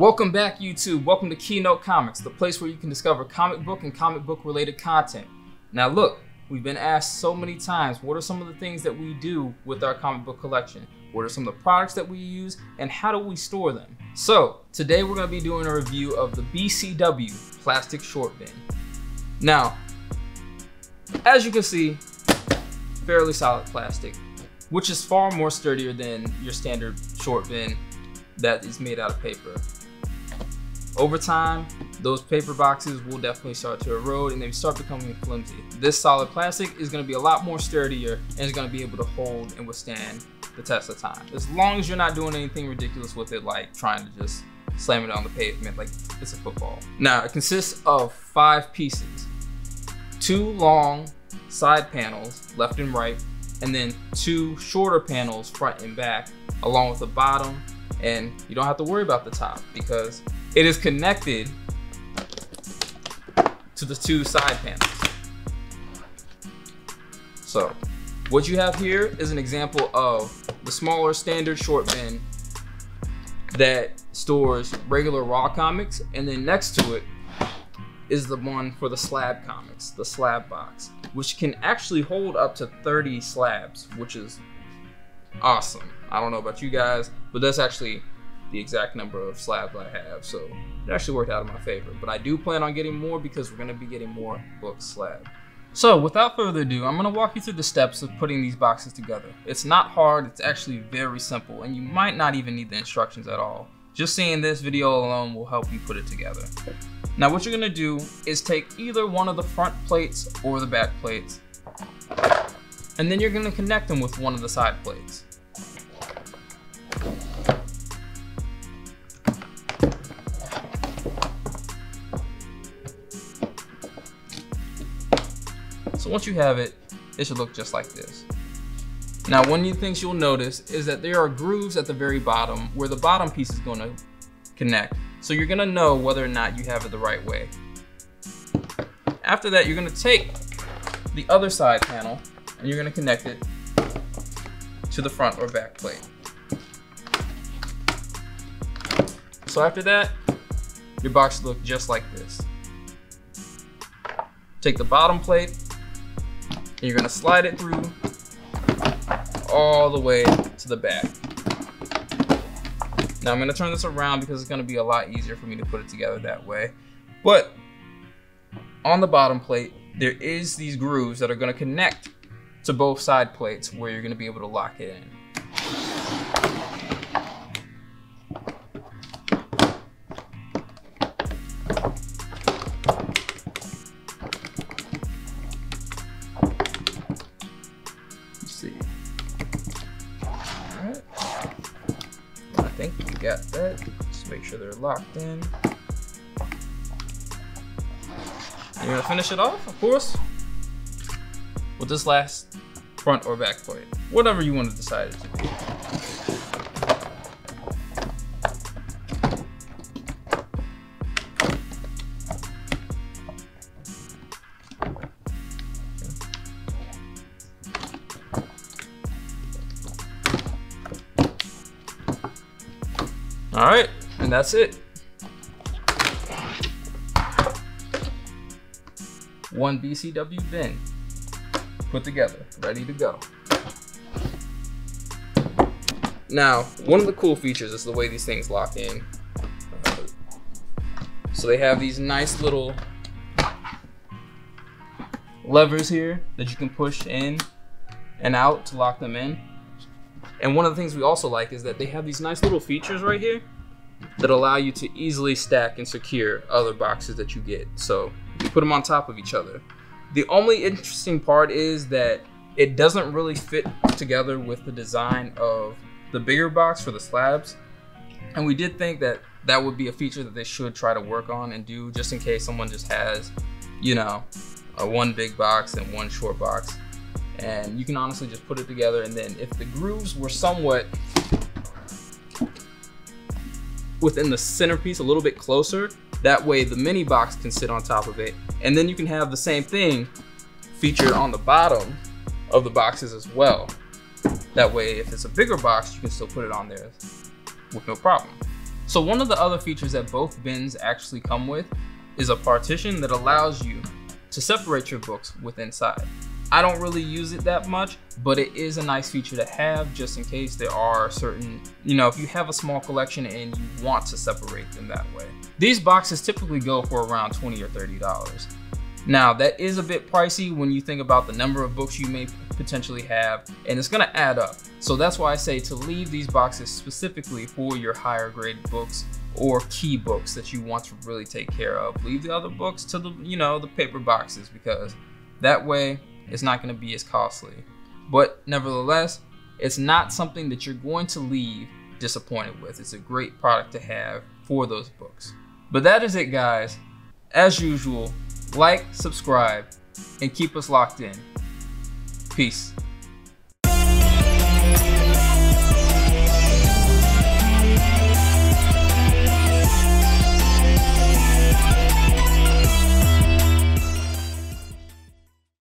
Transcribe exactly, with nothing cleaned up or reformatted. Welcome back, YouTube. Welcome to Keynote Comics, the place where you can discover comic book and comic book related content. Now look, we've been asked so many times, what are some of the things that we do with our comic book collection? What are some of the products that we use and how do we store them? So today we're gonna be doing a review of the B C W plastic short bin. Now, as you can see, fairly solid plastic, which is far more sturdier than your standard short bin that is made out of paper. Over time, those paper boxes will definitely start to erode and they start becoming flimsy. This solid plastic is gonna be a lot more sturdier and is gonna be able to hold and withstand the test of time. As long as you're not doing anything ridiculous with it, like trying to just slam it on the pavement like it's a football. Now, it consists of five pieces, two long side panels, left and right, and then two shorter panels, front and back, along with the bottom. And you don't have to worry about the top because it is connected to the two side panels. So what you have here is an example of the smaller standard short bin that stores regular raw comics. And then next to it is the one for the slab comics, the slab box, which can actually hold up to thirty slabs, which is awesome. I don't know about you guys, but that's actually the exact number of slabs I have, so it actually worked out in my favor. But I do plan on getting more because we're gonna be getting more book slab. So without further ado, I'm gonna walk you through the steps of putting these boxes together. It's not hard, it's actually very simple, and you might not even need the instructions at all. Just seeing this video alone will help you put it together. Now what you're gonna do is take either one of the front plates or the back plates, and then you're gonna connect them with one of the side plates. So once you have it, it should look just like this. Now, one of the things you'll notice is that there are grooves at the very bottom where the bottom piece is gonna connect. So you're gonna know whether or not you have it the right way. After that, you're gonna take the other side panel and you're gonna connect it to the front or back plate. So after that, your box will look just like this. Take the bottom plate, and you're gonna slide it through all the way to the back. Now I'm gonna turn this around because it's gonna be a lot easier for me to put it together that way. But on the bottom plate, there is these grooves that are gonna connect to both side plates where you're gonna be able to lock it in. I think we got that. Just make sure they're locked in. You're gonna finish it off, of course, with this last front or back plate, whatever you want to decide it to be. All right, and that's it. One B C W bin put together, ready to go. Now, one of the cool features is the way these things lock in. Uh, so they have these nice little levers here that you can push in and out to lock them in. And one of the things we also like is that they have these nice little features right here that allow you to easily stack and secure other boxes that you get. So you put them on top of each other. The only interesting part is that it doesn't really fit together with the design of the bigger box for the slabs. And we did think that that would be a feature that they should try to work on and do, just in case someone just has, you know, a one big box and one short box. And you can honestly just put it together, and then if the grooves were somewhat within the centerpiece, a little bit closer, that way the mini box can sit on top of it. And then you can have the same thing featured on the bottom of the boxes as well. That way, if it's a bigger box, you can still put it on there with no problem. So one of the other features that both bins actually come with is a partition that allows you to separate your books with inside. I don't really use it that much, but it is a nice feature to have just in case there are certain, you know, if you have a small collection and you want to separate them that way. These boxes typically go for around twenty or thirty dollars. Now that is a bit pricey when you think about the number of books you may potentially have, and it's gonna add up. So that's why I say to leave these boxes specifically for your higher grade books or key books that you want to really take care of. Leave the other books to the, you know, the paper boxes, because that way, it's not going to be as costly. But nevertheless, it's not something that you're going to leave disappointed with. It's a great product to have for those books. But that is it, guys. As usual, like, subscribe, and keep us locked in. Peace.